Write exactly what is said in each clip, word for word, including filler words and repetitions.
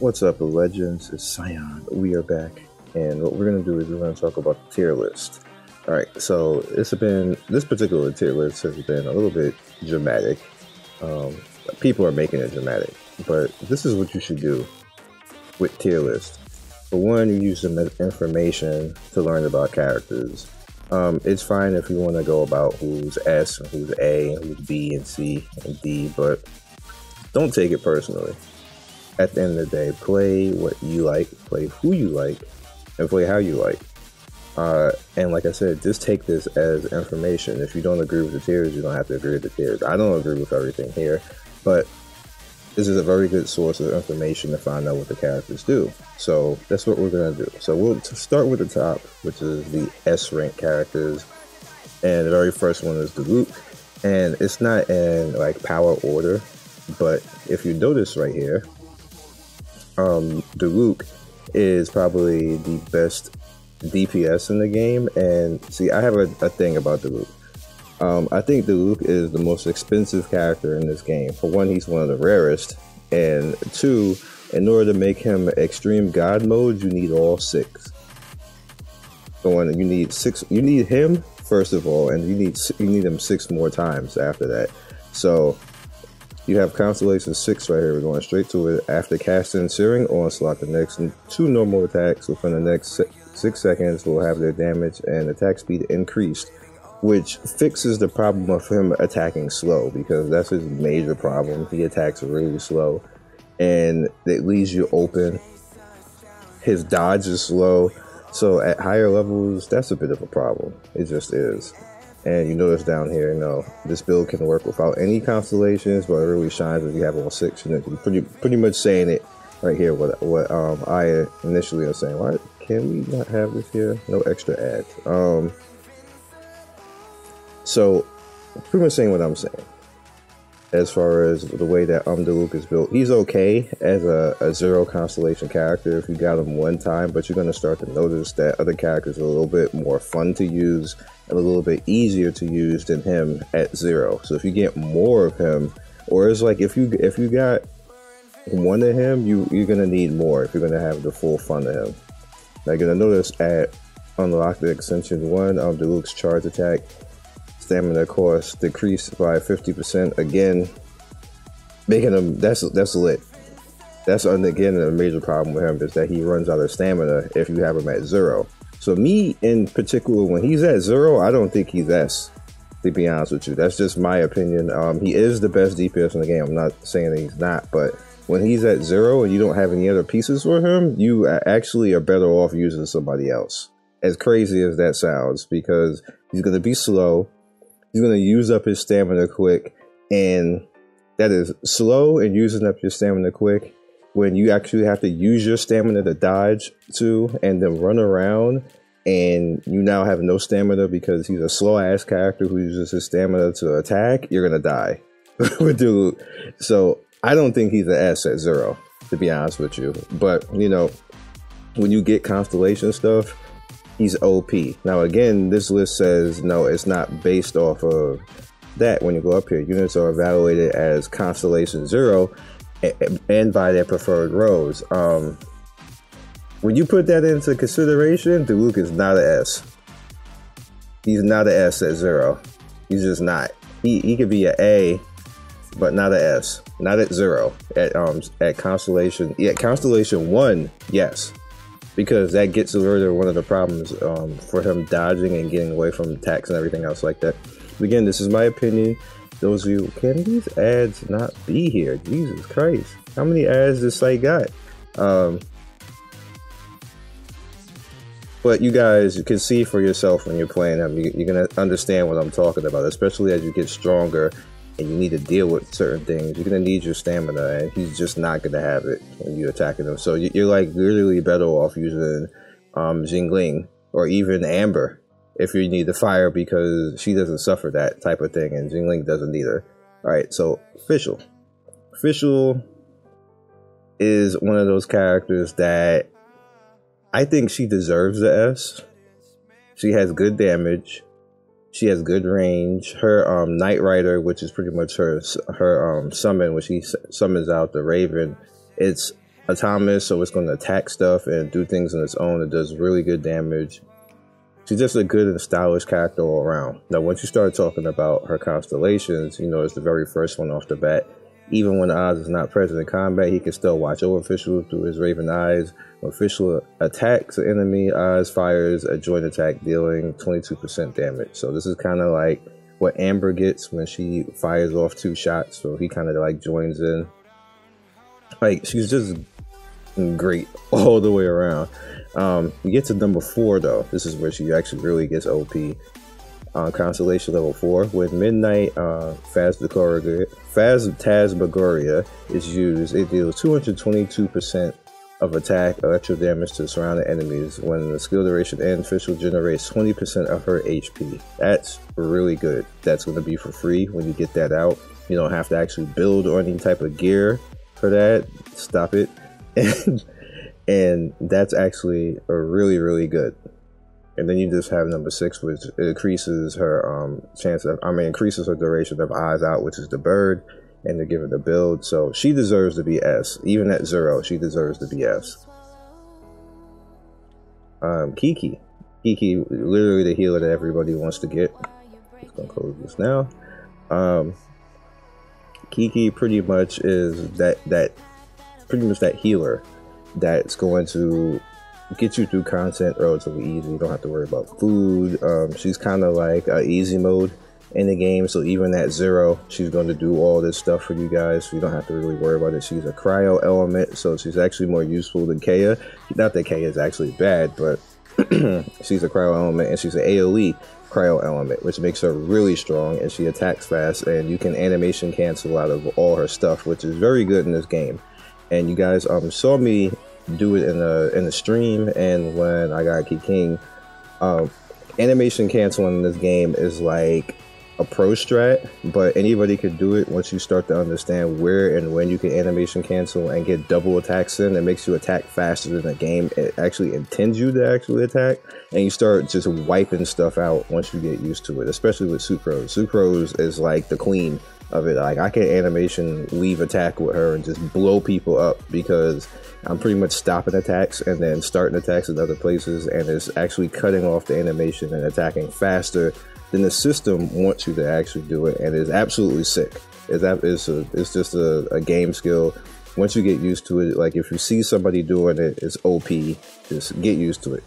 What's up, legends? It's Scion. We are back, and what we're gonna do is we're gonna talk about the tier list. All right, so it's been this particular tier list has been a little bit dramatic. Um, people are making it dramatic, but this is what you should do with tier lists. For one, you use the information to learn about characters. Um, it's fine if you want to go about who's S, who's A, who's B, and C, and D, but don't take it personally. At the end of the day, play what you like, play who you like, and play how you like. Uh, and like I said, just take this as information. If you don't agree with the tiers, you don't have to agree with the tiers. I don't agree with everything here, but this is a very good source of information to find out what the characters do. So that's what we're going to do. So we'll start with the top, which is the S rank characters. And the very first one is Diluc. And it's not in like power order, but if you notice right here, Um, Diluc is probably the best D P S in the game, and see, I have a, a thing about Diluc. Um, I think Diluc is the most expensive character in this game. For one, he's one of the rarest, and two, in order to make him extreme god mode, you need all six. So one, you need six. You need him first of all, and you need you need him six more times after that. So you have Constellation six right here. We're going straight to it. After casting Searing Onslaught, the next two normal attacks within the next six seconds will have their damage and attack speed increased, which fixes the problem of him attacking slow, because that's his major problem. He attacks really slow, and it leaves you open. His dodge is slow, so at higher levels, that's a bit of a problem. It just is. And you notice down here, you know, this build can work without any constellations, but it really shines if you have all six. And it's pretty, pretty much saying it right here, what, what um, I initially was saying. Why can we not have this here? No extra ads. Um, so, pretty much saying what I'm saying. As far as the way that um, Diluc is built, he's okay as a, a zero constellation character if you got him one time, but you're going to start to notice that other characters are a little bit more fun to use and a little bit easier to use than him at zero. So if you get more of him, or it's like if you if you got one of him, you you're going to need more if you're going to have the full fun of him. Now you're going to notice at unlock the extension one, um, Diluc's charge attack stamina cost decreased by fifty percent, again making him that's that's lit. That's again a major problem with him, is that he runs out of stamina if you have him at zero. So me in particular, when he's at zero, I don't think he's S, to be honest with you. That's just my opinion. Um, he is the best D P S in the game. I'm not saying that he's not, but when he's at zero and you don't have any other pieces for him, you actually are better off using somebody else. As crazy as that sounds, because he's going to be slow. He's going to use up his stamina quick, and that is slow and using up your stamina quick when you actually have to use your stamina to dodge to and then run around, and you now have no stamina because he's a slow ass character who uses his stamina to attack. You're going to die with Diluc. So I don't think he's an S at zero, to be honest with you. But, you know, when you get constellation stuff, he's O P. Now again, this list says no, it's not based off of that. When you go up here, units are evaluated as Constellation Zero and by their preferred rows. Um, when you put that into consideration, Diluc is not an S. He's not an S at zero. He's just not. He he could be an A, but not an S. Not at zero. At um at Constellation yeah Constellation One, yes. Because that gets rid of one of the problems um, for him dodging and getting away from attacks and everything else like that. Again, this is my opinion. Those of you, can these ads not be here? Jesus Christ. How many ads this site got? Um, but you guys, you can see for yourself when you're playing them. You, you're going to understand what I'm talking about, especially as you get stronger and you need to deal with certain things. You're gonna need your stamina, and he's just not gonna have it when you're attacking him. So you're like literally better off using um, Yingling or even Amber if you need the fire, because she doesn't suffer that type of thing, and Yingling doesn't either. All right, so Fischl. Fischl is one of those characters that I think she deserves the S. She has good damage. She has good range. Her um, Knight Rider, which is pretty much her her um, summon, when she summons out the Raven, it's autonomous, so it's going to attack stuff and do things on its own. It does really good damage. She's just a good and stylish character all around. Now, once you start talking about her constellations, you know, it's the very first one off the bat. Even when Oz is not present in combat, he can still watch over Fischl through his Raven Eyes. When Fischl attacks an enemy, Oz fires a joint attack dealing twenty-two percent damage. So this is kind of like what Amber gets when she fires off two shots. So he kind of like joins in. Like, she's just great all the way around. Um, we get to number four though. This is where she actually really gets O P. Uh, Constellation level four, with Midnight uh, Phasmagoria is used, it deals two hundred twenty-two percent of attack electrical damage to surrounding enemies. When the skill duration ends, Fischl generates twenty percent of her H P. That's really good. That's going to be for free when you get that out. You don't have to actually build or any type of gear for that. Stop it. And, and that's actually a really, really good. And then you just have number six, which increases her um, chance of, I mean, increases her duration of Eyes Out, which is the bird, and to give her the build. So she deserves to be S. Even at zero, she deserves to be S. Um, Qiqi. Qiqi, literally the healer that everybody wants to get. I'm gonna close this now. Um, Qiqi pretty much is that, that, pretty much that healer that's going to get you through content relatively easy. You don't have to worry about food. Um, she's kind of like uh, easy mode in the game, so even at zero, she's going to do all this stuff for you guys, so you don't have to really worry about it. She's a cryo element, so she's actually more useful than Kaeya. Not that Kaeya is actually bad, but she's a cryo element, and she's an AoE cryo element, which makes her really strong, and she attacks fast, and you can animation cancel out of all her stuff, which is very good in this game. And you guys um, saw me do it in the in the stream, and when I got Keqing, um, animation canceling in this game is like a pro strat, but anybody could do it once you start to understand where and when you can animation cancel and get double attacks in. It makes you attack faster than the game. It actually intends you to actually attack, and you start just wiping stuff out once you get used to it, especially with Sucrose. Sucrose is like the queen of it. Like, I can animation leave attack with her and just blow people up, because I'm pretty much stopping attacks and then starting attacks in other places, and it's actually cutting off the animation and attacking faster than the system wants you to actually do it, and it's absolutely sick. It's, it's, a, it's just a, a game skill. Once you get used to it, like if you see somebody doing it, it's O P, just get used to it.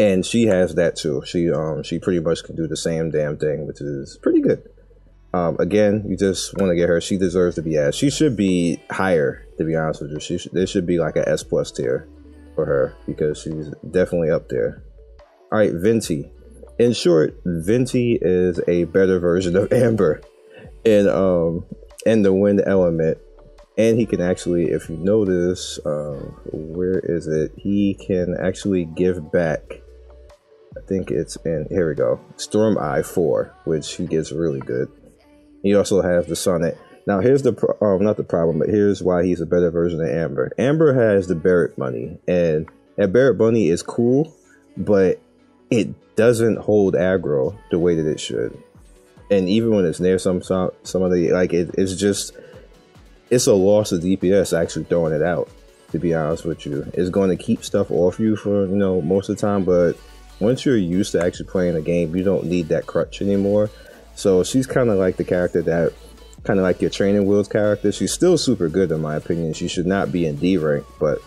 And she has that too. She, um, she pretty much can do the same damn thing, which is pretty good. Um, again, you just want to get her. She deserves to be S. She should be higher, to be honest with you. She sh there should be like an S plus tier for her, because she's definitely up there. All right, Venti. In short, Venti is a better version of Amber in, um, in the wind element. And he can actually, if you notice, um, where is it? He can actually give back. I think it's in, here we go. Storm Eye four, which he gets really good. He also has the Sonnet. Now here's the pro um, not the problem, but here's why he's a better version of Amber. Amber has the Barret Bunny, and that Barret Bunny is cool, but it doesn't hold aggro the way that it should. And even when it's near some some somebody, like it, it's just it's a loss of D P S actually throwing it out. To be honest with you, it's going to keep stuff off you for you know most of the time, but once you're used to actually playing a game, you don't need that crutch anymore. So she's kind of like the character that, kind of like your training wheels character. She's still super good in my opinion. She should not be in D rank, but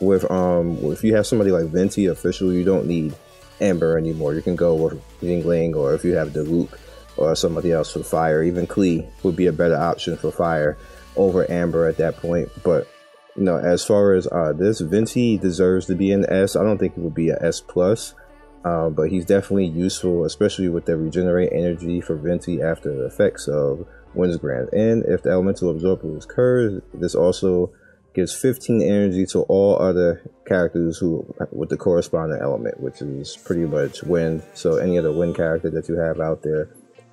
with um, if you have somebody like Venti or Fischl, you don't need Amber anymore. You can go with Yingling, or if you have Diluc or somebody else for fire. Even Klee would be a better option for fire over Amber at that point. But you know, as far as uh, this, Venti deserves to be an S. I don't think it would be an S plus. Uh, but he's definitely useful, especially with the regenerate energy for Venti after the effects of Wind's Grand. And if the elemental absorber is cursed, this also gives fifteen energy to all other characters who with the corresponding element, which is pretty much wind. So any other wind character that you have out there,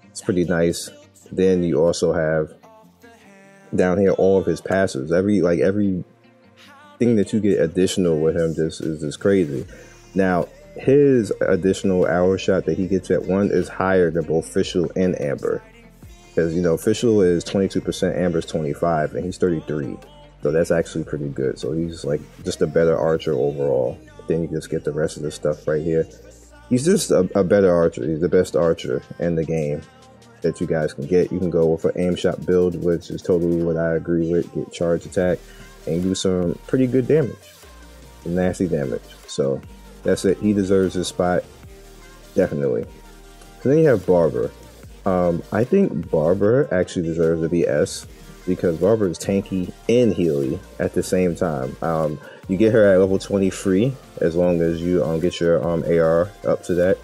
it's pretty nice. Then you also have down here all of his passives. Every like every thing that you get additional with him just is just crazy. Now, his additional arrow shot that he gets at one is higher than both Fischl and Amber. Because, you know, Fischl is twenty-two percent, Amber's twenty-five, and he's thirty-three. So that's actually pretty good. So he's like just a better archer overall. Then you just get the rest of the stuff right here. He's just a, a better archer. He's the best archer in the game that you guys can get. You can go with an aim shot build, which is totally what I agree with. Get charge attack and do some pretty good damage. Nasty damage. So that's it. He deserves his spot. Definitely. So then you have Barbara. Um, I think Barbara actually deserves to be S, because Barbara is tanky and healy at the same time. Um, you get her at level twenty free as long as you um, get your um, A R up to that.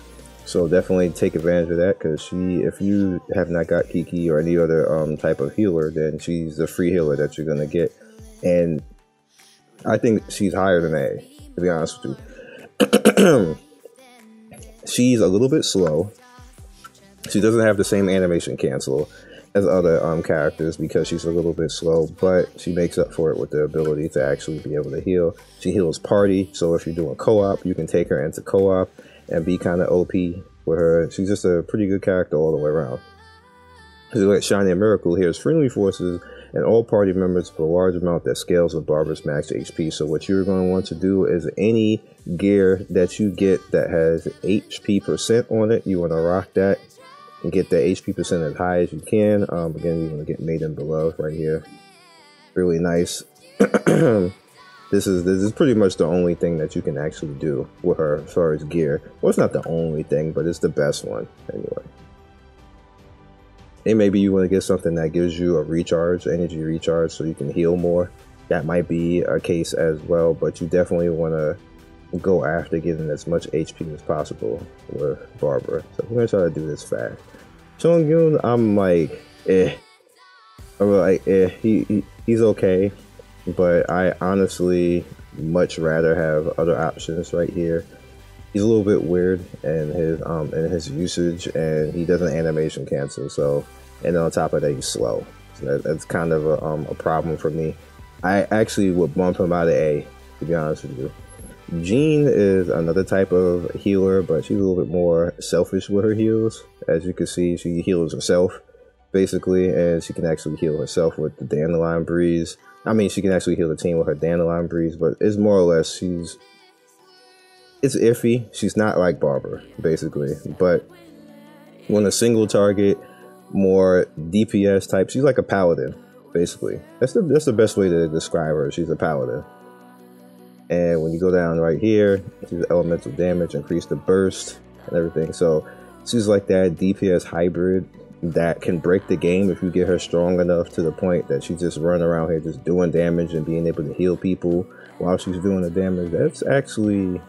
So definitely take advantage of that, because she, if you have not got Qiqi or any other um, type of healer, then she's the free healer that you're going to get. And I think she's higher than A, to be honest with you. She's a little bit slow. She doesn't have the same animation cancel as other um, characters because she's a little bit slow, but she makes up for it with the ability to actually be able to heal. She heals party, so if you're doing co-op, you can take her into co-op and be kind of O P with her. She's just a pretty good character all the way around. She's like Shiny and Miracle. Here's friendly forces and all party members for a large amount that scales with Barbara's max H P. So what you're going to want to do is any gear that you get that has H P percent on it, you want to rock that and get the H P percent as high as you can. Um, again, you want to get Maiden Beloved right here. Really nice. This is this is pretty much the only thing that you can actually do with her as far as gear. Well, it's not the only thing, but it's the best one anyway. And maybe you want to get something that gives you a recharge, energy recharge, so you can heal more. That might be a case as well, but you definitely want to go after getting as much H P as possible with Barbara. So we're gonna try to do this fast. Chongyun, I'm like, eh. I'm like, eh. He, he he's okay, but I honestly much rather have other options right here. He's a little bit weird in his um in his usage, and he doesn't animation cancel. So, and on top of that, he's slow. So that, that's kind of a um a problem for me. I actually would bump him out of A, to be honest with you. Jean is another type of healer, but she's a little bit more selfish with her heals. As you can see, she heals herself, basically, and she can actually heal herself with the Dandelion Breeze. I mean, she can actually heal the team with her Dandelion Breeze, but it's more or less, she's... it's iffy. She's not like Barbara, basically, but when a single target, more D P S type, she's like a paladin, basically. That's the, that's the best way to describe her. She's a paladin. And when you go down right here, she's elemental damage, increase the burst and everything. So she's like that D P S hybrid that can break the game if you get her strong enough to the point that she's just running around here just doing damage and being able to heal people while she's doing the damage. That's actually,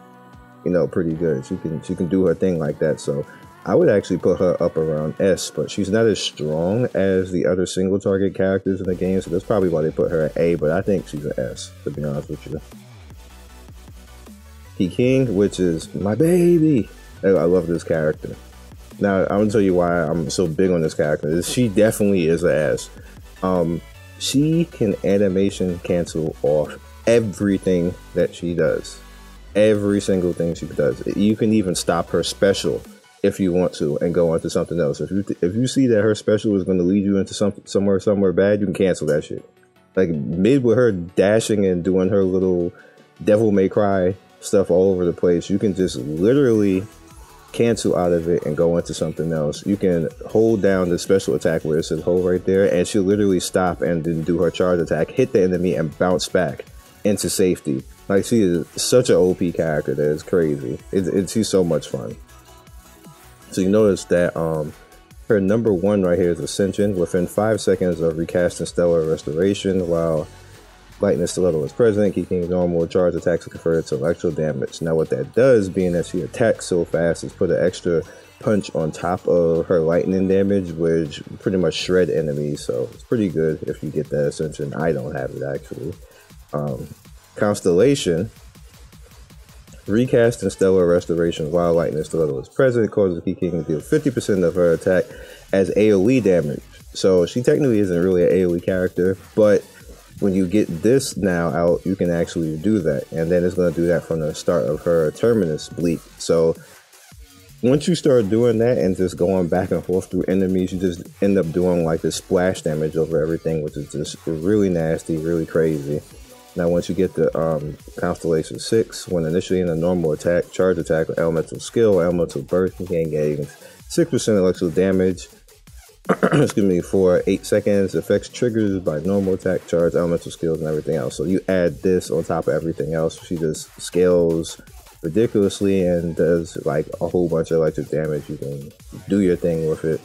you know, pretty good. She can, she can do her thing like that. So I would actually put her up around S, but she's not as strong as the other single target characters in the game. So that's probably why they put her at A, but I think she's an S, to be honest with you. Keqing, which is my baby. I love this character. Now, I'm gonna tell you why I'm so big on this character. She definitely is an ass. Um, she can animation cancel off everything that she does. Every single thing she does. You can even stop her special if you want to and go on to something else. If you if you see that her special is going to lead you into some somewhere somewhere bad, you can cancel that shit. Like mid with her dashing and doing her little Devil May Cry stuff all over the place, you can just literally cancel out of it and go into something else. You can hold down the special attack where it says hold right there, and she'll literally stop and then do her charge attack, hit the enemy, and bounce back into safety. Like, she is such an O P character that is crazy. It, it, she's so much fun. So you notice that um her number one right here is Ascension. Within five seconds of recasting Stellar Restoration, while Lightning Stiletto is present, Keqing's normal charge attacks confer to electrical damage. Now what that does, being that she attacks so fast, is put an extra punch on top of her lightning damage, which pretty much shred enemies, so it's pretty good if you get that Ascension. I don't have it, actually. Um, Constellation, recast and Stellar Restoration while Lightning Stiletto is present, causes Keqing to deal fifty percent of her attack as AoE damage. So she technically isn't really an AoE character, but when you get this now out, you can actually do that. And then it's going to do that from the start of her Terminus bleep. So once you start doing that and just going back and forth through enemies, you just end up doing like this splash damage over everything, which is just really nasty, really crazy. Now, once you get the um, Constellation six, when initially in a normal attack, charge attack, or elemental skill, or elemental burst, you can gain six percent electrical damage. Excuse me, for eight seconds, effects triggers by normal attack, charge, elemental skills, and everything else. So you add this on top of everything else. She just scales ridiculously and does like a whole bunch of electric damage. You can do your thing with it.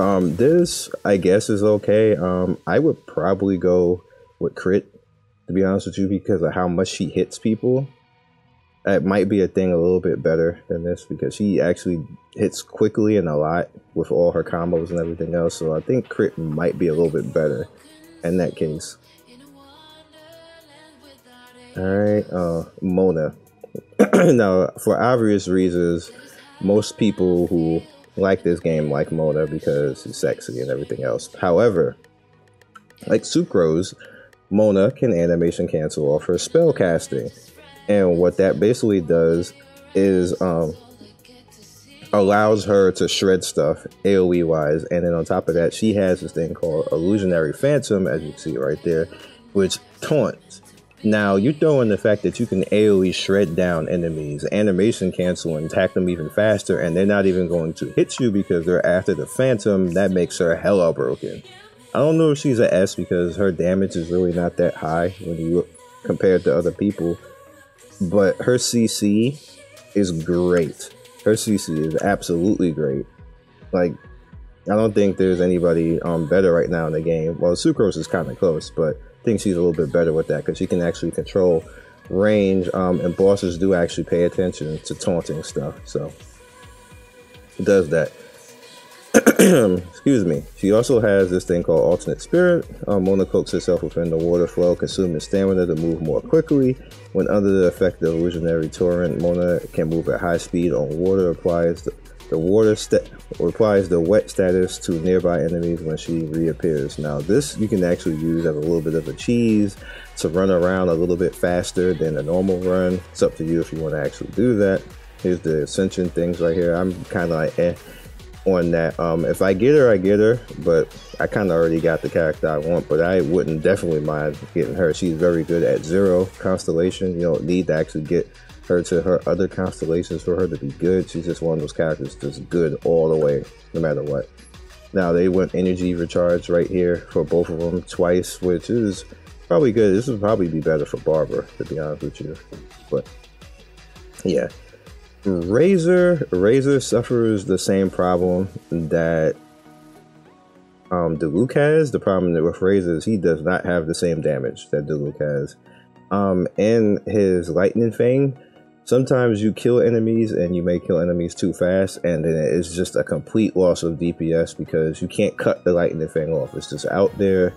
Um, this, I guess, is okay. Um, I would probably go with crit, to be honest with you, because of how much she hits people. It might be a thing a little bit better than this because she actually hits quickly and a lot with all her combos and everything else. So I think crit might be a little bit better in that case. Alright, uh, Mona. Now, for obvious reasons, most people who like this game like Mona because she's sexy and everything else. However, like Sucrose, Mona can animation cancel off her spell casting. And what that basically does is um, allows her to shred stuff AoE wise. And then on top of that, she has this thing called Illusionary Phantom, as you see right there, which taunts. Now, you throw in the fact that you can AoE shred down enemies, animation cancel, and attack them even faster. And they're not even going to hit you because they're after the Phantom. That makes her hella broken. I don't know if she's an S because her damage is really not that high when you look compared to other people. But her C C is great. Her C C is absolutely great. Like, I don't think there's anybody um, better right now in the game. Well, Sucrose is kind of close, but I think she's a little bit better with that because she can actually control range, um, and bosses do actually pay attention to taunting stuff. So, it does that. Excuse me. She also has this thing called Alternate Spirit. Um, Mona cloaks herself within the water flow, consuming stamina to move more quickly. When under the effect of Illusionary Torrent, Mona can move at high speed on water, applies the, the water st applies the wet status to nearby enemies when she reappears. Now, this you can actually use as a little bit of a cheese to run around a little bit faster than a normal run. It's up to you if you want to actually do that. Here's the Ascension things right here. I'm kind of like, eh. On that, um, if I get her, I get her, but I kind of already got the character I want, but I wouldn't definitely mind getting her. She's very good at zero constellation. You don't need to actually get her to her other constellations for her to be good. She's just one of those characters that's good all the way, no matter what. Now, they went energy recharge right here for both of them twice, which is probably good. This would probably be better for Barbara, to be honest with you, but yeah. Razor, Razor suffers the same problem that um, Diluc has. The problem with Razor is he does not have the same damage that Diluc has. Um, in his Lightning Fang, sometimes you kill enemies and you may kill enemies too fast, and then it's just a complete loss of D P S because you can't cut the Lightning Fang off. It's just out there,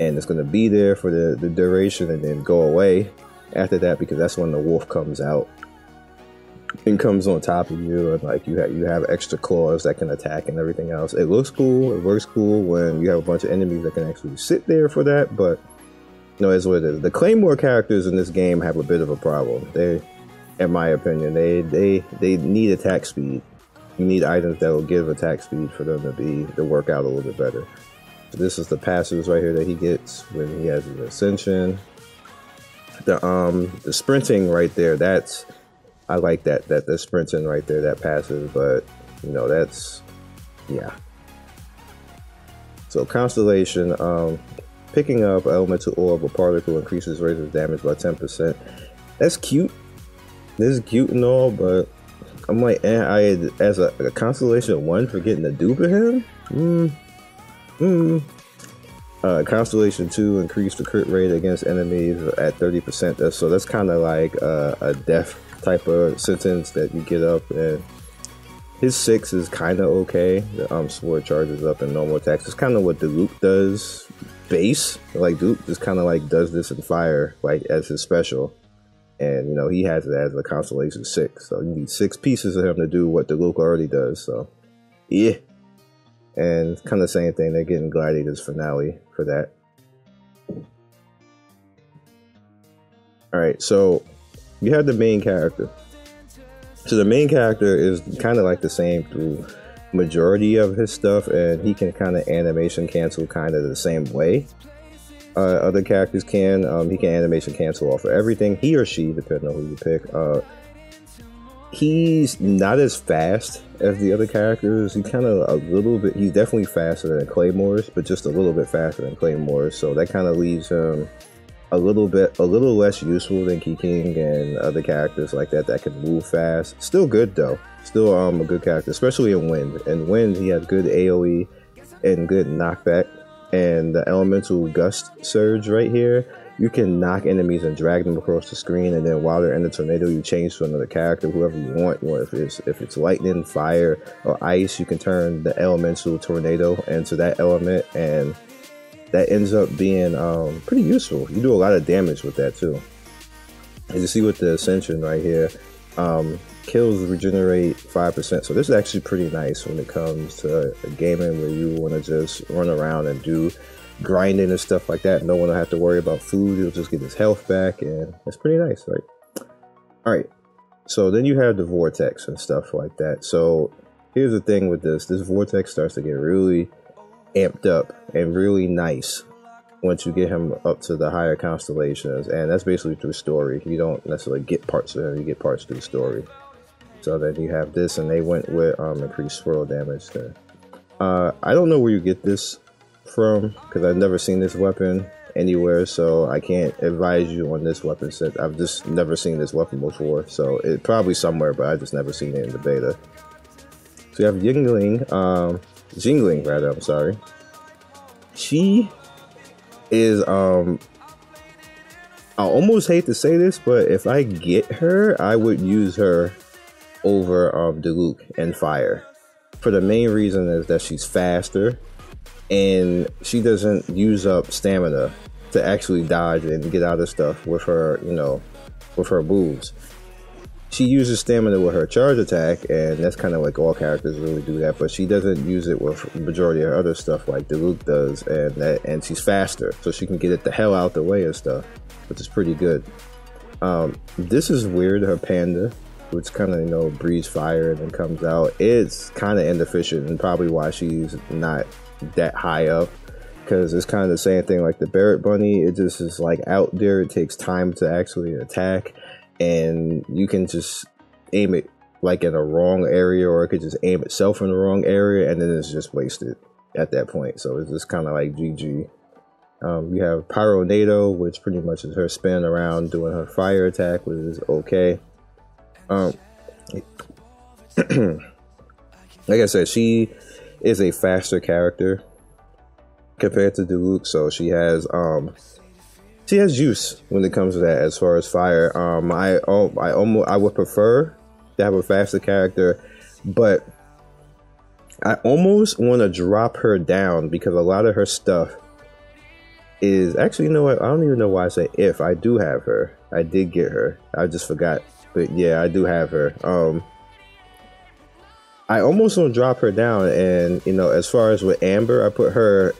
and it's going to be there for the, the duration and then go away after that because that's when the wolf comes out and comes on top of you, and like you have you have extra claws that can attack and everything else. It looks cool, it works cool when you have a bunch of enemies that can actually sit there for that, but you know, it's what it is. The Claymore characters in this game have a bit of a problem. They, in my opinion, they they they need attack speed. You need items that will give attack speed for them to be to work out a little bit better. So this is the passives right here that he gets when he has his Ascension. The um the sprinting right there, that's I like that, that the sprinting right there, that passive, but, you know, that's, yeah. So, Constellation, um, picking up elemental orb or particle increases Razor's damage by ten percent. That's cute. This is cute and all, but I'm like, eh, I, as a, a Constellation one for getting a dupe of him? Mm, mm. Uh, Constellation two increased the crit rate against enemies at thirty percent. That's, so, that's kind of like uh, a death type of sentence that you get up, and his six is kind of okay. The um, sword charges up and normal attacks. It's kind of what Diluc does base. Like Diluc just kind of like does this in fire, like as his special, and you know he has it as a Constellation six. So you need six pieces of him to do what Diluc already does. So yeah, and kind of same thing. They're getting Gladiator's Finale for that. All right, so you have the main character. So the main character is kind of like the same through majority of his stuff, and he can kind of animation cancel kind of the same way uh, other characters can. Um, he can animation cancel off of everything, he or she, depending on who you pick. Uh, he's not as fast as the other characters. He kind of a little bit, he's definitely faster than Claymore's, but just a little bit faster than Claymore's, so that kind of leaves him a little bit, a little less useful than Keqing and other characters like that that can move fast. Still good though. Still um, a good character, especially in Wind. In Wind, he has good A O E and good knockback. And the Elemental Gust Surge right here, you can knock enemies and drag them across the screen, and then while they're in the tornado, you change to another character, whoever you want. Or if it's, if it's lightning, fire, or ice, you can turn the Elemental Tornado into that element, and that ends up being um, pretty useful. You do a lot of damage with that too. As you see with the Ascension right here, um, kills regenerate five percent. So this is actually pretty nice when it comes to gaming where you want to just run around and do grinding and stuff like that. No one will have to worry about food. You'll just get his health back, and it's pretty nice, right? All right, so then you have the Vortex and stuff like that. So here's the thing with this. This Vortex starts to get really amped up and really nice once you get him up to the higher constellations, and that's basically through story. You don't necessarily get parts of him, you get parts through story. So then you have this, and they went with um, increased swirl damage there. Uh, I don't know where you get this from because I've never seen this weapon anywhere, so I can't advise you on this weapon set. I've just never seen this weapon before, so it's probably somewhere, but I've just never seen it in the beta. So you have Yingling, um, Jingling rather, I'm sorry. She is, um, I almost hate to say this, but if I get her, I would use her over um, Diluc and Fire. For the main reason is that she's faster and she doesn't use up stamina to actually dodge and get out of stuff with her, you know, with her moves. She uses stamina with her charge attack, and that's kind of like all characters really do that, but she doesn't use it with the majority of her other stuff like Diluc does, and that, and she's faster, so she can get it the hell out the way and stuff, which is pretty good. Um, this is weird, her Panda, which kind of, you know, breathes fire and then comes out. It's kind of inefficient and probably why she's not that high up, because it's kind of the same thing like the Barret Bunny. It just is like out there, it takes time to actually attack. And you can just aim it like in a wrong area, or it could just aim itself in the wrong area, and then it's just wasted at that point. So it's just kind of like G G. Um, you have Pyronado, which pretty much is her spin around doing her fire attack, which is okay. Um, like I said, she is a faster character compared to Diluc, so she has... Um, She has use when it comes to that as far as fire. Um, I oh, I almost I would prefer to have a faster character, but I almost want to drop her down because a lot of her stuff is actually, you know what? I don't even know why I say if I do have her. I did get her. I just forgot, but yeah, I do have her. Um, I almost want to drop her down, and you know, as far as with Amber, I put her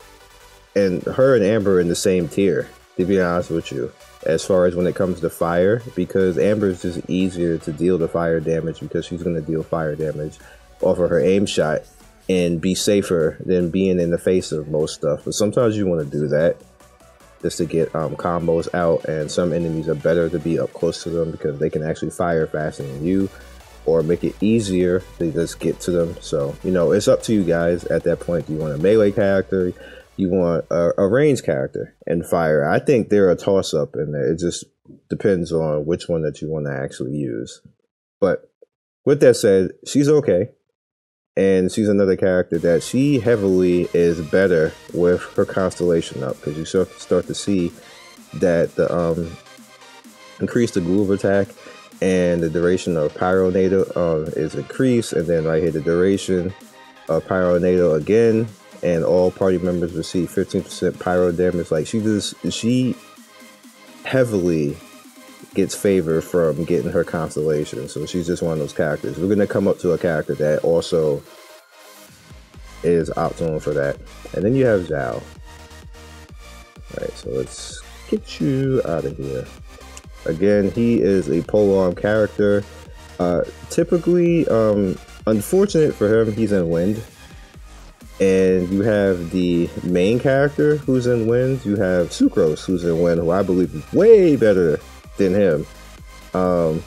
and her and Amber in the same tier, to be honest with you, as far as when it comes to fire, because Amber is just easier to deal the fire damage because she's going to deal fire damage off of her aim shot and be safer than being in the face of most stuff. But sometimes you want to do that just to get um, combos out, and some enemies are better to be up close to them because they can actually fire faster than you or make it easier to just get to them. So, you know, it's up to you guys at that point. Do you want a melee character? You want a, a range character and fire. I think they're a toss-up in there. It just depends on which one that you want to actually use. But with that said, she's okay. And she's another character that she heavily is better with her constellation up, because you start to see that the um, increase the groove attack and the duration of Pyronado um, is increased. And then right here, the duration of Pyronado again, and all party members receive fifteen percent pyro damage. Like, she just, she heavily gets favor from getting her constellation. So she's just one of those characters. We're gonna come up to a character that also is optimal for that. And then you have Zhao. All right, so let's get you out of here. Again, he is a polearm character. Uh, typically, um, unfortunate for him, he's in wind. And you have the main character who's in wind. You have Sucrose who's in wind, who I believe is way better than him. Um,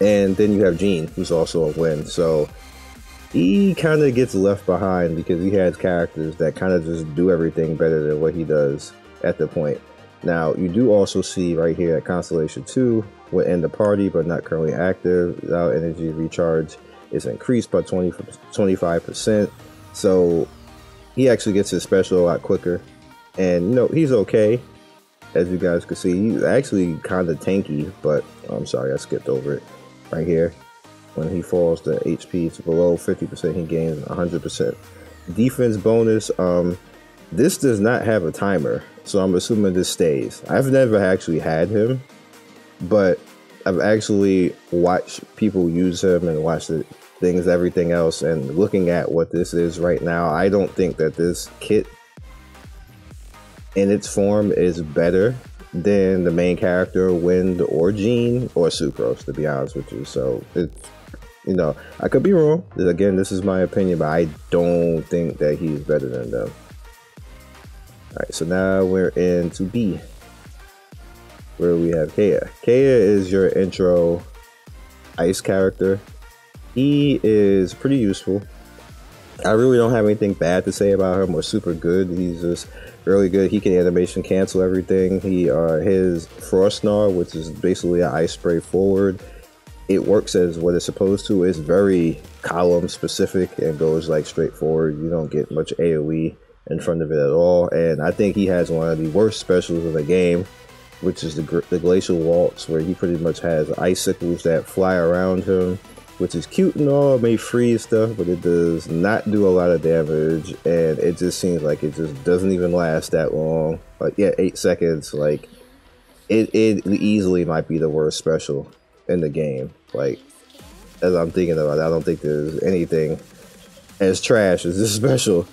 and then you have Jean, who's also in wind. So he kind of gets left behind because he has characters that kind of just do everything better than what he does at the point. Now, you do also see right here that Constellation two will end the party, but not currently active. Zhao energy recharge is increased by twenty-five percent. So he actually gets his special a lot quicker. And, you know, he's okay. As you guys can see, he's actually kind of tanky, but oh, I'm sorry, I skipped over it right here. When he falls, the H P is below fifty percent, he gains one hundred percent. Defense bonus, um, this does not have a timer, so I'm assuming this stays. I've never actually had him, but I've actually watched people use him and watched the things, everything else, and looking at what this is right now, I don't think that this kit in its form is better than the main character, Wind or Jean or Sucrose, to be honest with you. So it's, you know, I could be wrong. Again, this is my opinion, but I don't think that he's better than them. All right, so now we're into B, where we have Kaeya. Kaeya is your intro ice character. He is pretty useful. I really don't have anything bad to say about him or super good. He's just really good. He can animation cancel everything. He uh, his Frost Gnaw, which is basically an ice spray forward, it works as what it's supposed to. It's very column specific and goes like straight forward. You don't get much AoE in front of it at all. And I think he has one of the worst specials in the game, which is the, the Glacial Waltz, where he pretty much has icicles that fly around him, which is cute and all, it may freeze stuff, but it does not do a lot of damage, and it just seems like it just doesn't even last that long. Like, yeah, eight seconds, like, it, it easily might be the worst special in the game. Like, as I'm thinking about it, I don't think there's anything as trash as this special.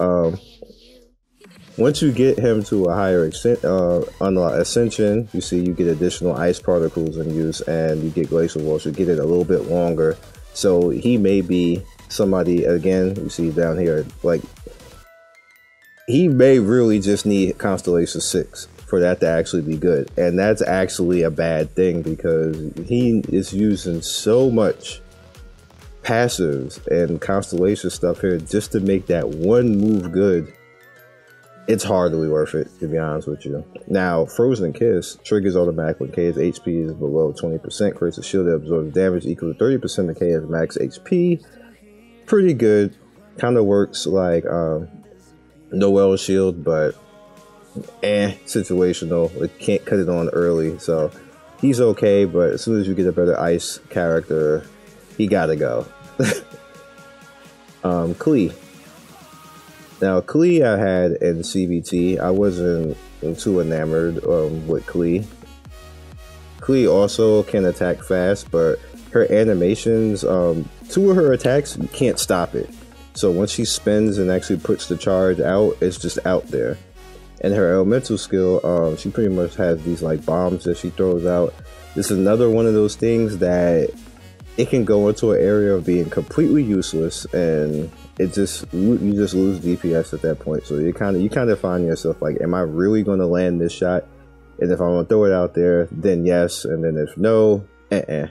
Um, once you get him to a higher extent, uh, on the ascension, you see you get additional ice particles in use, and you get glacial walls. You get it a little bit longer, so he may be somebody again. You see down here, like he may really just need Constellation six for that to actually be good, and that's actually a bad thing because he is using so much passives and Constellation stuff here just to make that one move good. It's hardly worth it, to be honest with you. Now, Frozen Kiss triggers automatic when Kaeya's H P is below twenty percent, creates a shield that absorbs damage equal to thirty percent of Kaeya's max H P. Pretty good. Kind of works like um, Noelle's shield, but eh, situational. It can't cut it on early, so he's okay, but as soon as you get a better ice character, he gotta go. um, Klee. Now, Klee I had in C B T. I wasn't too enamored um, with Klee. Klee also can attack fast, but her animations, um, two of her attacks, you can't stop it. So once she spins and actually puts the charge out, it's just out there. And her elemental skill, um, she pretty much has these like bombs that she throws out. This is another one of those things that it can go into an area of being completely useless, and it just, you just lose D P S at that point. So you kind of you kind of find yourself like, am I really going to land this shot? And if I'm going to throw it out there, then yes. And then if no, uh-uh.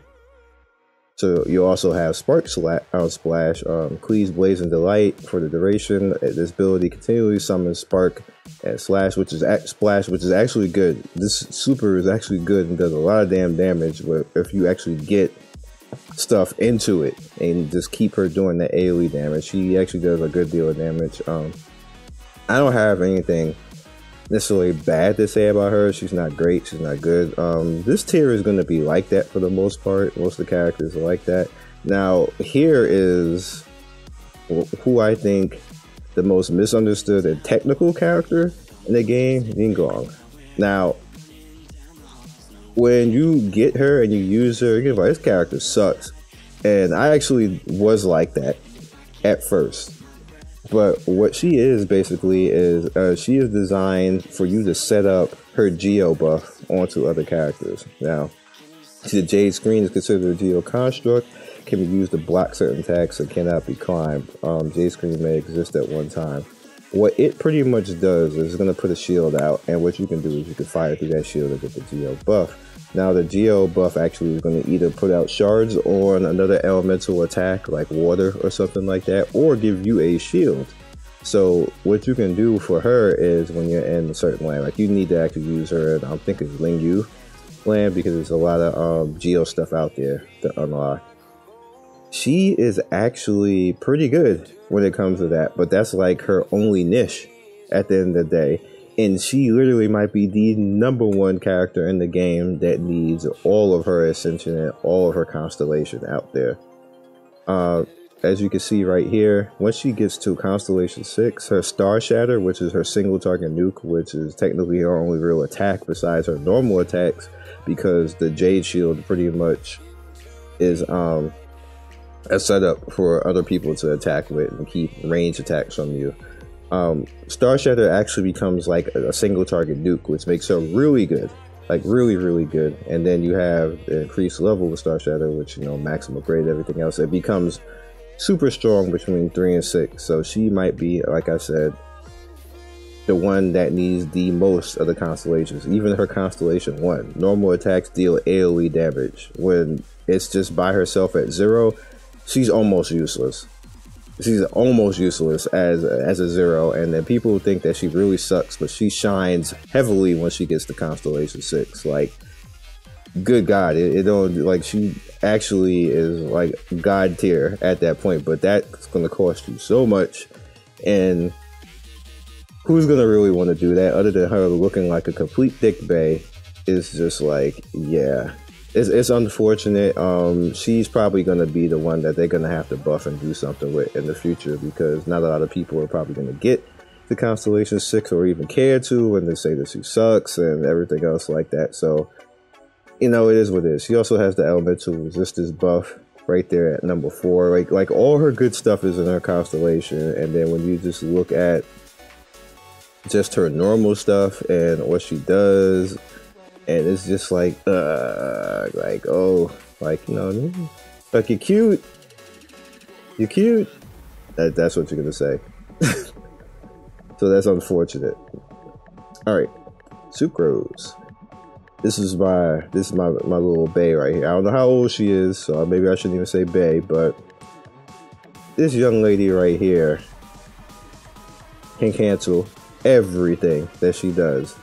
So you also have Spark Outsplash, um, Klee's Blazing Delight for the duration. This ability continually summons Spark and Slash, which is at Splash, which is actually good. This super is actually good and does a lot of damn damage where if you actually get stuff into it and just keep her doing the AoE damage. She actually does a good deal of damage. Um, I don't have anything necessarily bad to say about her. She's not great. She's not good. Um, this tier is going to be like that for the most part. Most of the characters are like that. Now, here is who I think the most misunderstood and technical character in the game, Ningguang. Now, when you get her and you use her, you're like, this character sucks. And I actually was like that at first. But what she is basically is uh, she is designed for you to set up her geo buff onto other characters. Now, see, the Jade Screen is considered a geo construct, can be used to block certain attacks and cannot be climbed. Um, Jade Screen may exist at one time. What it pretty much does is it's going to put a shield out, and what you can do is you can fire through that shield and get the geo buff. Now, the geo buff actually is going to either put out shards on another elemental attack, like water or something like that, or give you a shield. So what you can do for her is when you're in a certain land, like you need to actually use her, and I'm thinking it's Lingyu land because there's a lot of um, geo stuff out there to unlock. She is actually pretty good when it comes to that, but that's like her only niche at the end of the day. And she literally might be the number one character in the game that needs all of her ascension and all of her constellation out there. Uh, As you can see right here, once she gets to Constellation six, her Star Shatter, which is her single target nuke, which is technically her only real attack besides her normal attacks, because the Jade Shield pretty much is um, a setup for other people to attack with and keep range attacks from you. Um, Star Shatter actually becomes like a single target nuke, which makes her really good. Like really, really good. And then you have the increased level with Star Shatter, which, you know, maximum upgrade, everything else. It becomes super strong between three and six, so she might be, like I said, the one that needs the most of the constellations. Even her constellation one, normal attacks deal AoE damage. When it's just by herself at zero, she's almost useless. She's almost useless as as a zero, and then people think that she really sucks, but she shines heavily when she gets to Constellation six. Like, good God, it, it don't like she. Actually is like god tier at that point, but that's going to cost you so much, and who's going to really want to do that other than her looking like a complete dickbag? Is just like, yeah, it's, it's unfortunate. Um she's probably going to be the one that they're going to have to buff and do something with in the future, because not a lot of people are probably going to get to Constellation six or even care to, and they say that she sucks and everything else like that. So, you know, it is what it is. She also has the elemental resistance buff right there at number four. Like, like all her good stuff is in her constellation. And then when you just look at just her normal stuff and what she does, and it's just like, uh, like, oh, like, you know, like, you're cute. You're cute. That, that's what you're going to say. So that's unfortunate. All right. Sucrose. This is my this is my, my little bae right here. I don't know how old she is, so maybe I shouldn't even say bae, but this young lady right here can cancel everything that she does.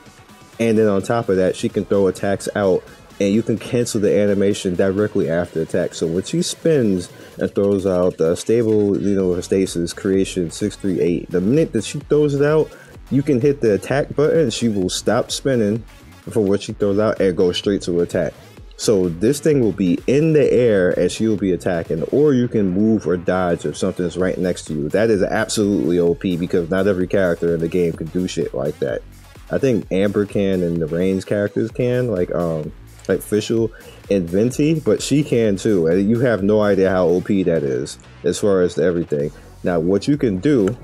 And then on top of that, she can throw attacks out, and you can cancel the animation directly after attack. So when she spins and throws out the stable, you know, her stasis creation six three eight, the minute that she throws it out, you can hit the attack button, she will stop spinning for what she throws out and go straight to attack. So this thing will be in the air and she will be attacking, or you can move or dodge if something's right next to you. That is absolutely O P, because not every character in the game can do shit like that. I think Amber can, and the range characters can, like um like Fischl and Venti, but she can too, and you have no idea how O P that is as far as everything. Now what you can do,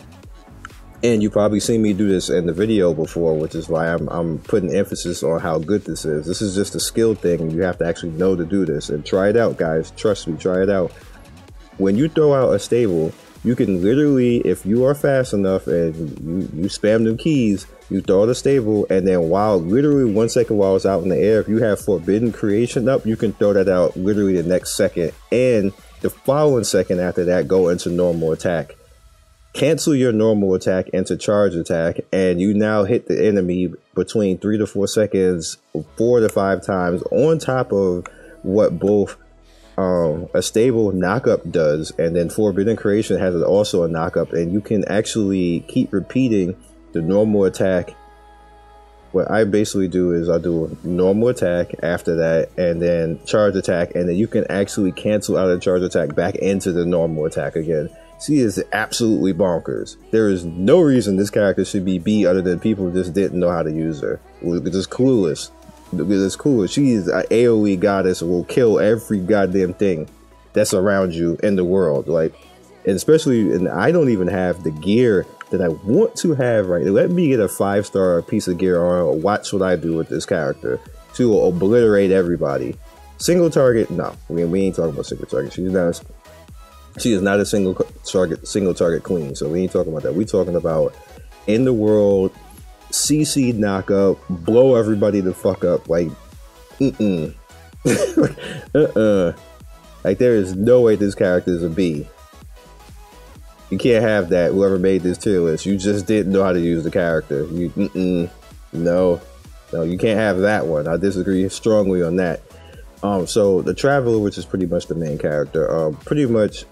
and you probably seen me do this in the video before, which is why I'm, I'm putting emphasis on how good this is. This is just a skill thing, and you have to actually know to do this. And try it out, guys. Trust me, try it out. When you throw out a stable, you can literally, if you are fast enough and you, you spam them keys, you throw the stable, and then while literally one second while it's out in the air, if you have Forbidden Creation up, you can throw that out literally the next second, and the following second after that, go into normal attack. Cancel your normal attack into charge attack, and you now hit the enemy between three to four seconds, four to five times, on top of what both um, a stable knockup does, and then Forbidden Creation has also a knockup, and you can actually keep repeating the normal attack. What I basically do is I do a normal attack after that, and then charge attack, and then you can actually cancel out a charge attack back into the normal attack again. She is absolutely bonkers. There is no reason this character should be B other than people just didn't know how to use her. Just clueless. Just clueless. She is an AoE goddess and will kill every goddamn thing that's around you in the world. Like, and especially, and I don't even have the gear that I want to have right now. Let me get a five star piece of gear on, or watch what I do with this character. two will obliterate everybody. Single target, no. I mean, we ain't talking about single target. She's not. She is not a single target, single target queen. So we ain't talking about that. We talking about in the world, C C knock up, blow everybody the fuck up. Like, mm mm, uh uh. Like there is no way this character is a B. You can't have that. Whoever made this tier list, you just didn't know how to use the character. You, mm mm, no, no, you can't have that one. I disagree strongly on that. Um, so the Traveler, which is pretty much the main character, um, pretty much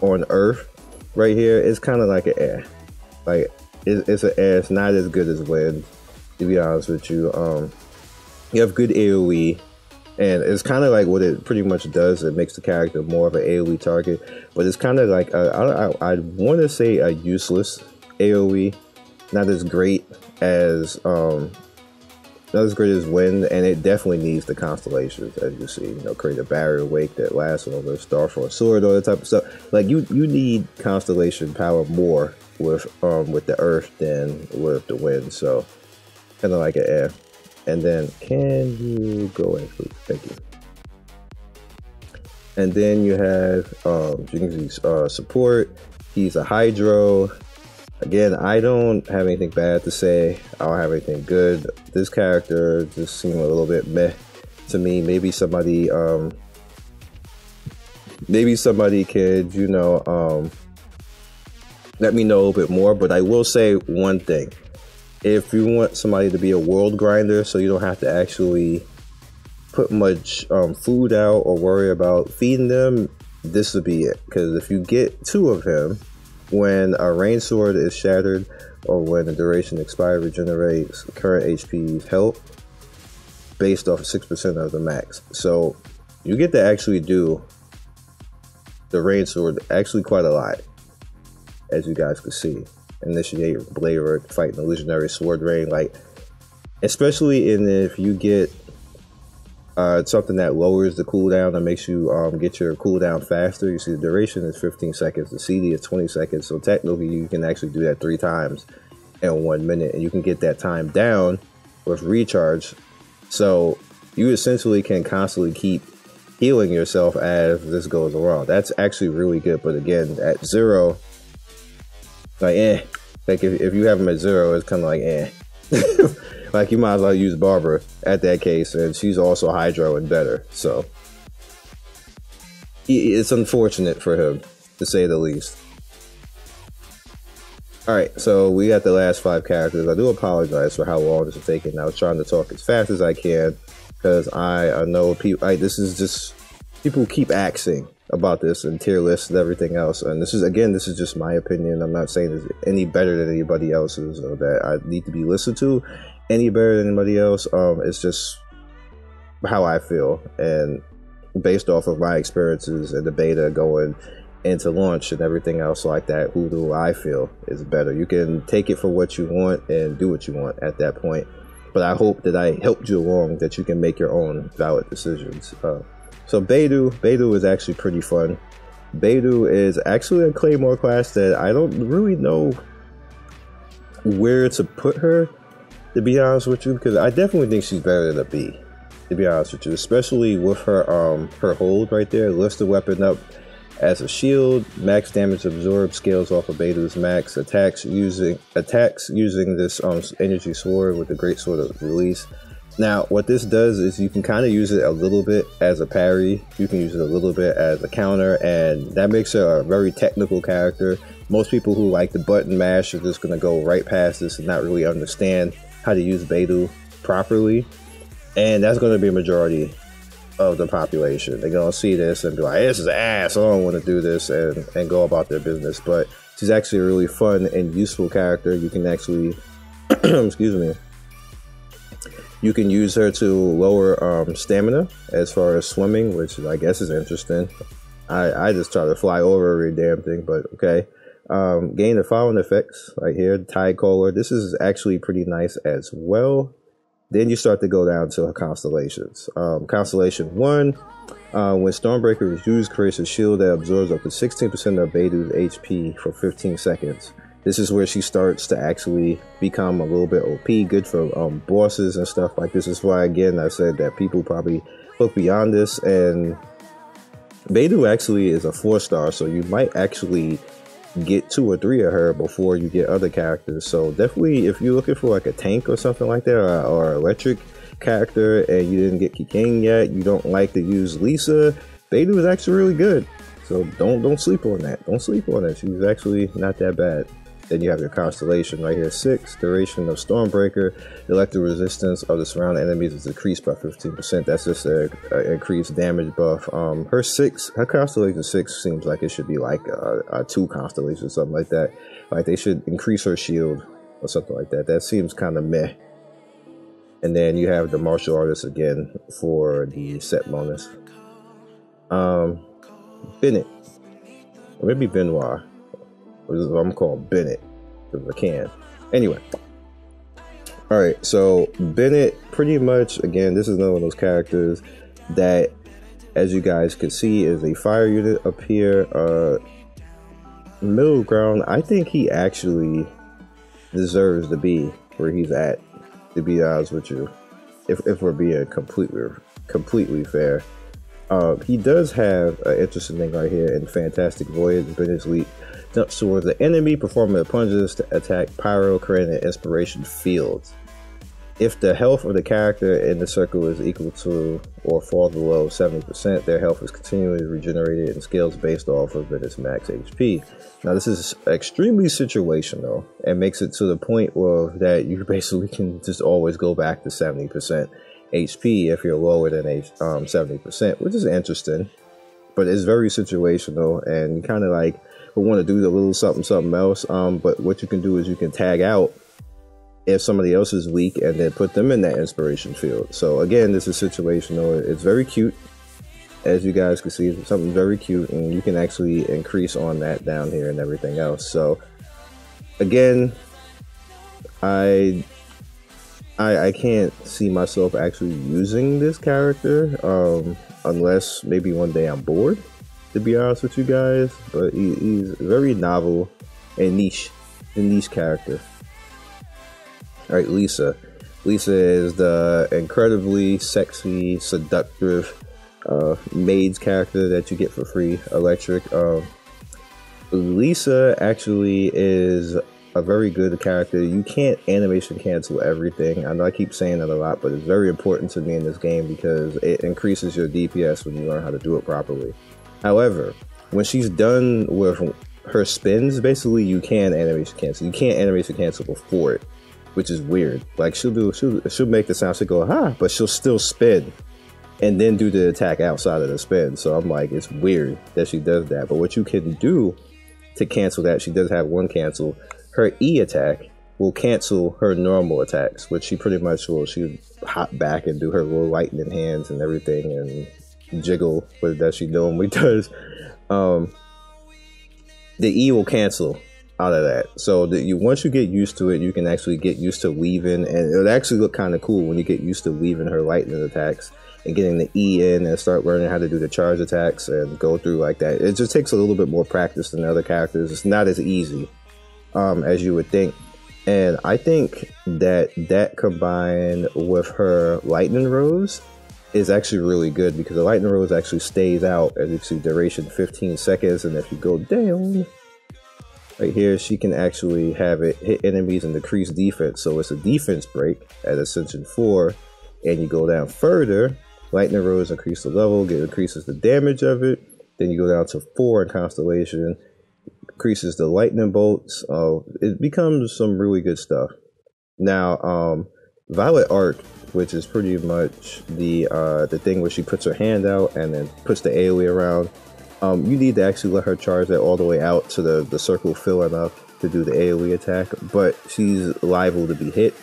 on Earth right here, it's kind of like an eh. Like it's, it's an eh. It's not as good as Wed, to be honest with you. Um, you have good A O E, and it's kind of like what it pretty much does. It makes the character more of an A O E target, but it's kind of like a, I, I, I want to say a useless A O E, not as great as um. Not as great as Wind, and it definitely needs the constellations, as you see. You know, create a barrier wake that lasts, and all the starfall sword, all that type of stuff. Like you, you need constellation power more with um with the Earth than with the Wind. So kind of like an air. And then can you go in? Thank you. And then you have um Jin-Z's uh, support. He's a Hydro. Again, I don't have anything bad to say. I don't have anything good. This character just seemed a little bit meh to me. Maybe somebody, um, maybe somebody could, you know, um, let me know a little bit more. But I will say one thing. If you want somebody to be a world grinder, so you don't have to actually put much um, food out or worry about feeding them, this would be it. Because if you get two of him, when a rain sword is shattered, or when the duration expires, regenerates current H P's health based off six percent of the max. So you get to actually do the rain sword actually quite a lot, as you guys can see. Initiate blade work, fighting the legendary sword rain, like especially in if you get uh, something that lowers the cooldown and makes you um, get your cooldown faster. You see the duration is fifteen seconds, the C D is twenty seconds, so technically you can actually do that three times in one minute, and you can get that time down with recharge. So you essentially can constantly keep healing yourself as this goes along. That's actually really good, but again, at zero, like eh. Like if, if you have them at zero, it's kind of like eh. Like you might as well use Barbara at that case, and she's also Hydro and better. So it's unfortunate for him, to say the least. All right, so we got the last five characters. I do apologize for how long this is taking. I was trying to talk as fast as I can because I, I know people. I, this is just people keep asking about this and tier lists and everything else. And this is, again, this is just my opinion. I'm not saying it's any better than anybody else's or that I need to be listened to any better than anybody else. Um, it's just how I feel, and based off of my experiences and the beta going into launch and everything else like that, who do I feel is better? You can take it for what you want and do what you want at that point. But I hope that I helped you along, that you can make your own valid decisions. Uh, So Beidou, Beidou is actually pretty fun. Beidou is actually a Claymore class that I don't really know where to put her, to be honest with you, because I definitely think she's better than a B, to be honest with you, especially with her um her hold right there. Lifts the weapon up as a shield, max damage absorbed scales off of Beidou's max, attacks using attacks using this um energy sword with a great sword of release. Now, what this does is you can kind of use it a little bit as a parry, you can use it a little bit as a counter, and that makes her a very technical character. Most people who like the button mash are just going to go right past this and not really understand how to use Beidou properly, and that's going to be a majority of the population. They're going to see this and be like, this is ass, I don't want to do this, and, and go about their business. But she's actually a really fun and useful character. You can actually, excuse me, you can use her to lower um, stamina as far as swimming, which I guess is interesting. I, I just try to fly over every damn thing, but okay. Um, gain the following effects right here, Tide Caller. This is actually pretty nice as well. Then you start to go down to her constellations. Um, Constellation one, uh, when Stormbreaker is used, creates a shield that absorbs up to sixteen percent of Beidou's H P for fifteen seconds. This is where she starts to actually become a little bit O P, good for um, bosses and stuff like this. This is why, again, I said that people probably look beyond this. And Beidou actually is a four star, so you might actually get two or three of her before you get other characters. So definitely, if you're looking for like a tank or something like that, or, or electric character, and you didn't get Keqing yet, you don't like to use Lisa, Beidou is actually really good. So don't don't sleep on that. Don't sleep on it. She's actually not that bad. Then you have your constellation right here, six, duration of Stormbreaker, electric resistance of the surrounding enemies is decreased by fifteen percent. That's just an increased damage buff. Um, her six, her constellation six seems like it should be like a, a two constellation, something like that. Like they should increase her shield or something like that. That seems kind of meh. And then you have the martial artist again for the set bonus. Um, Bennett, or maybe Benoit. I'm called Bennett because I can. Anyway, all right. So Bennett, pretty much again, this is another one of those characters that, as you guys can see, is a fire unit up here. Uh, middle ground. I think he actually deserves to be where he's at. To be honest with you, if if we're being completely completely fair, uh, he does have an interesting thing right here in Fantastic Voyage. Bennett's leap. Jumps towards the enemy, performing the punches to attack Pyro, creating an inspiration field. If the health of the character in the circle is equal to or falls below seventy percent, their health is continually regenerated and scales based off of its max H P. Now this is extremely situational and makes it to the point where that you basically can just always go back to seventy percent H P if you're lower than um, seventy percent, which is interesting, but it's very situational and kind of like we want to do a little something something else, um but what you can do is you can tag out if somebody else is weak and then put them in that inspiration field. So again, this is situational. It's very cute, as you guys can see. It's something very cute, and you can actually increase on that down here and everything else. So again, i i i can't see myself actually using this character um unless maybe one day I'm bored, to be honest with you guys, but he, he's very novel and niche, a niche character. All right, Lisa. Lisa is the incredibly sexy, seductive uh, maid's character that you get for free, electric. Um, Lisa actually is a very good character. You can't animation cancel everything. I know I keep saying that a lot, but it's very important to me in this game because it increases your D P S when you learn how to do it properly. However, when she's done with her spins, basically you can animation cancel. You can't animation cancel before it, which is weird. Like she'll do, she'll, she'll make the sound, she'll go, ha, but she'll still spin and then do the attack outside of the spin. So I'm like, it's weird that she does that. But what you can do to cancel that, she does have one cancel. Her E attack will cancel her normal attacks, which she pretty much will. She'll hop back and do her little lightning hands and everything and jiggle with that she normally does. Um, the E will cancel out of that, so that you once you get used to it, you can actually get used to weaving, and it'll actually look kind of cool when you get used to weaving her lightning attacks and getting the E in and start learning how to do the charge attacks and go through like that. It just takes a little bit more practice than the other characters. It's not as easy um, as you would think, and I think that that combined with her lightning rose is actually really good because the lightning rose actually stays out, as you see, duration fifteen seconds, and if you go down right here, she can actually have it hit enemies and decrease defense. So it's a defense break at Ascension four, and you go down further, lightning rose increase the level, it increases the damage of it. Then you go down to four in constellation, increases the lightning bolts. Oh, it becomes some really good stuff. Now, um, Violet Arc, which is pretty much the uh, the thing where she puts her hand out and then puts the AoE around. Um, you need to actually let her charge that all the way out to the, the circle filling up to do the AoE attack, but she's liable to be hit.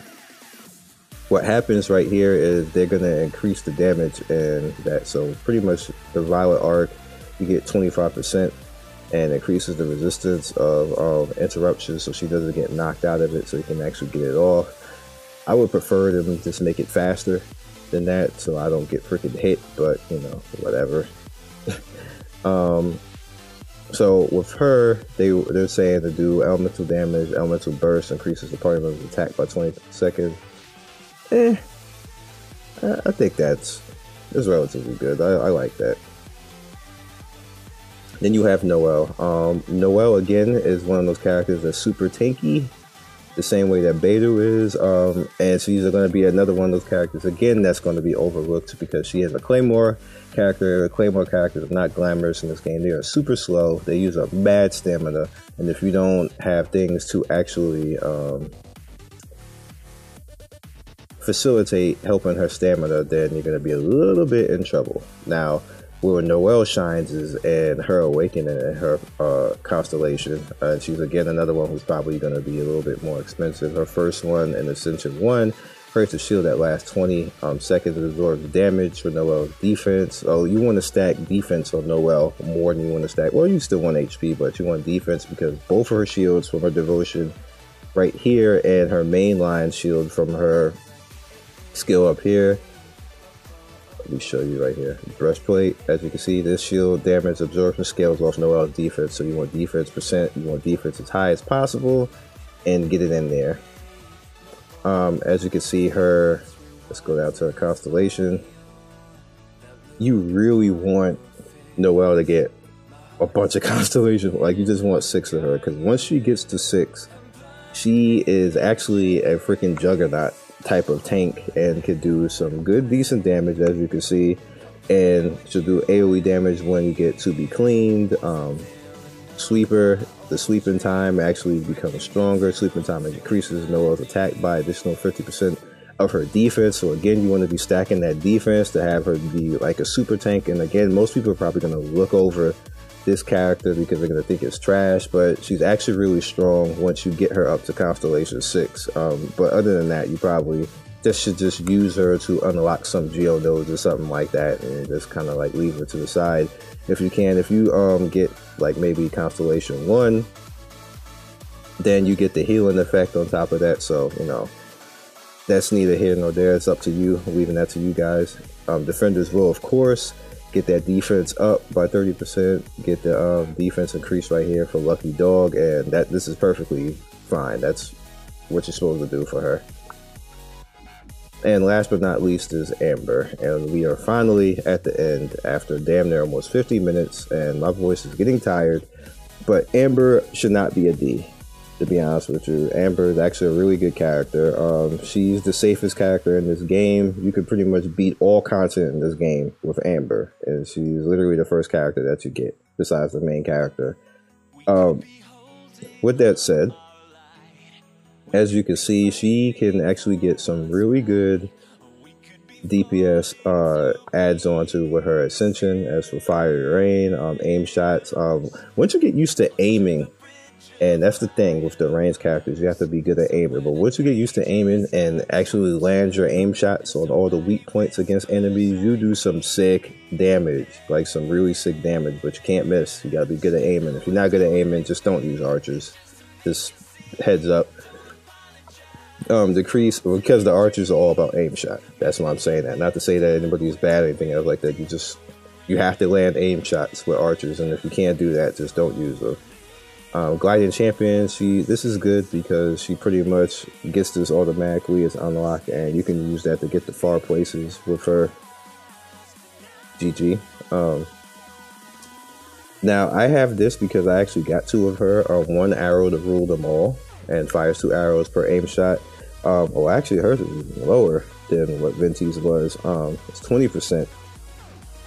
What happens right here is they're gonna increase the damage and that, so pretty much the Violet Arc, you get twenty-five percent and increases the resistance of, of interruptions, so she doesn't get knocked out of it, so you can actually get it off. I would prefer them to just make it faster than that so I don't get freaking hit, but you know, whatever. um, So with her, they they're saying to do elemental damage, elemental burst increases the party member's attack by twenty seconds. Eh, I think that's that's relatively good. I, I like that. Then you have Noelle. Um, Noelle again is one of those characters that's super tanky, the same way that Beidou is, um, and she's going to be another one of those characters again that's going to be overlooked because she is a Claymore character. The Claymore characters are not glamorous in this game. They are super slow. They use up mad stamina, and if you don't have things to actually um, facilitate helping her stamina, then you're going to be a little bit in trouble. Now, where Noelle shines is in her awakening and her uh, constellation. Uh, she's again another one who's probably going to be a little bit more expensive. Her first one in Ascension one creates a shield that lasts twenty um, seconds and absorbs damage for Noelle's defense. So you want to stack defense on Noelle more than you want to stack. Well, you still want H P, but you want defense because both of her shields from her devotion right here and her mainline shield from her skill up here. Let me show you right here. Breastplate, as you can see, this shield damage absorption scales off Noelle's defense. So you want defense percent, you want defense as high as possible, and get it in there. Um, as you can see, her, let's go down to her constellation. You really want Noelle to get a bunch of constellations. Like, you just want six of her, because once she gets to six, she is actually a freaking juggernaut type of tank and could do some good decent damage, as you can see, and she'll do AoE damage when you get to be cleaned. Um, sweeper, the sweeping time actually becomes stronger. Sweeping time increases Noelle's attack by additional fifty percent of her defense. So again, you want to be stacking that defense to have her be like a super tank. And again, most people are probably going to look over this character because they're going to think it's trash, but she's actually really strong once you get her up to Constellation six. Um, but other than that, you probably just should just use her to unlock some Geonodes or something like that, and just kind of like leave her to the side if you can. If you um, get like maybe Constellation one, then you get the healing effect on top of that. So, you know, that's neither here nor there. It's up to you. I'm leaving that to you guys. Um, defenders will, of course, get that defense up by thirty percent, get the um, defense increase right here for Lucky Dog, and that this is perfectly fine. That's what you're supposed to do for her. And last but not least is Amber, and we are finally at the end after damn near almost fifty minutes, and my voice is getting tired, but Amber should not be a D, to be honest with you. Amber is actually a really good character. Um, she's the safest character in this game. You could pretty much beat all content in this game with Amber, and she's literally the first character that you get besides the main character. Um, with that said, as you can see, she can actually get some really good D P S uh, adds on to with her Ascension. As for Fire Rain, um, aim shots. Um, once you get used to aiming, and that's the thing with the range characters, you have to be good at aiming. But once you get used to aiming and actually land your aim shots on all the weak points against enemies, you do some sick damage, like some really sick damage, but you can't miss. You gotta be good at aiming. If you're not good at aiming, just don't use archers. Just heads up. Um, decrease, because the archers are all about aim shot. That's why I'm saying that. Not to say that anybody's bad or anything else like that. You just, you have to land aim shots with archers, and if you can't do that, just don't use them. Um, Gliding Champion, she this is good because she pretty much gets this automatically as unlocked, and you can use that to get to far places with her. G G. Um, now I have this because I actually got two of her. Um, one arrow to rule them all, and fires two arrows per aim shot. Um, well, actually hers is lower than what Venti's was. Um, it's twenty percent.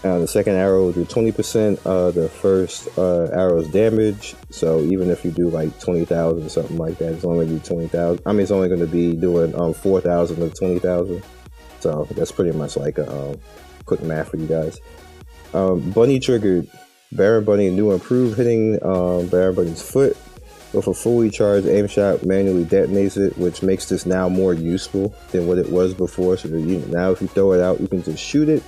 Uh, the second arrow will do twenty percent of the first uh, arrow's damage. So even if you do like twenty thousand or something like that, it's only going to do twenty thousand. I mean, it's only going to be doing um, four thousand of twenty thousand. So that's pretty much like a um, quick math for you guys. Um, Bunny Triggered. Baron Bunny, new improved hitting um, Baron Bunny's foot with a fully charged aim shot manually detonates it, which makes this now more useful than what it was before. So you, now if you throw it out, you can just shoot it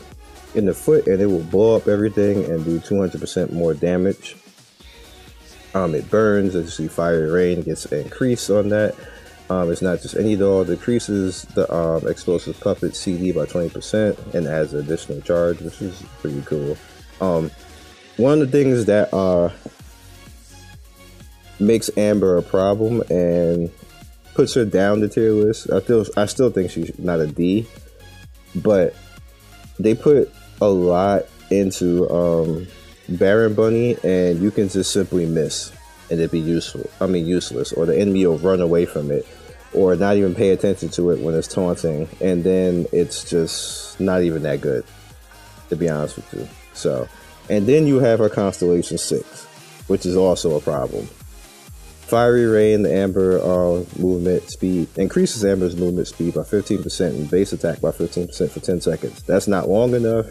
in the foot and it will blow up everything and do two hundred percent more damage. Um, it burns, as you see. Fire Rain gets an increase on that. Um, it's not just any dog, decreases the um, explosive puppet C D by twenty percent and adds an additional charge, which is pretty cool. Um, one of the things that uh, makes Amber a problem and puts her down the tier list. I still, I still think she's not a D, but they put a lot into um, Baron Bunny, and you can just simply miss and it'd be useful. I mean, useless, or the enemy will run away from it, or not even pay attention to it when it's taunting, and then it's just not even that good, to be honest with you. So, and then you have her Constellation six, which is also a problem. Fiery Rain, the Amber uh, movement speed, increases Amber's movement speed by fifteen percent and base attack by fifteen percent for ten seconds. That's not long enough,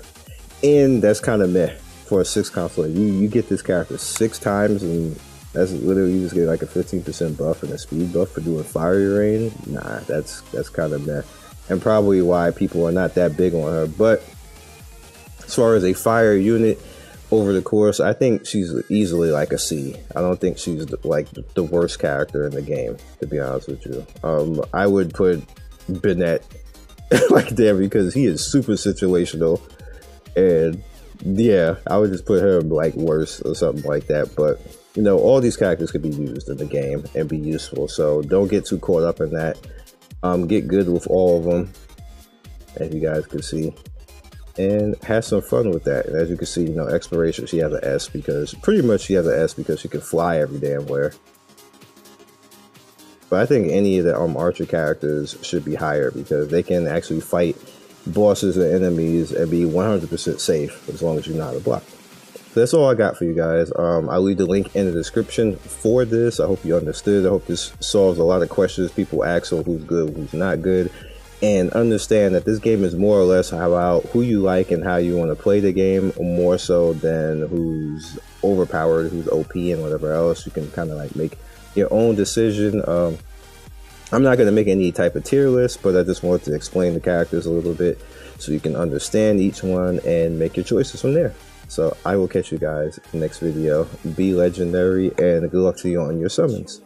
and that's kind of meh for a six Constellation. You, you get this character six times, and that's literally, you just get like a fifteen percent buff and a speed buff for doing Fiery Rain. Nah, that's that's kind of meh, and probably why people are not that big on her. But as far as a fire unit over the course, I think she's easily like a C. I don't think she's like the worst character in the game, to be honest with you. Um, I would put Bennett like there because he is super situational, and yeah, I would just put her like worse or something like that. But you know, all these characters could be used in the game and be useful, so don't get too caught up in that. Um, get good with all of them, as you guys can see, and have some fun with that. And as you can see, you know, Exploration, she has an S because, pretty much she has an S because she can fly every damn where. But I think any of the um, Archer characters should be higher because they can actually fight bosses and enemies and be one hundred percent safe as long as you're not a block. That's all I got for you guys. Um, I'll leave the link in the description for this. I hope you understood. I hope this solves a lot of questions people ask on who's good, who's not good. And understand that this game is more or less about who you like and how you want to play the game, more so than who's overpowered, who's O P, and whatever else. You can kind of like make your own decision. Um, I'm not going to make any type of tier list, but I just wanted to explain the characters a little bit so you can understand each one and make your choices from there. So I will catch you guys next video. Be legendary and good luck to you on your summons.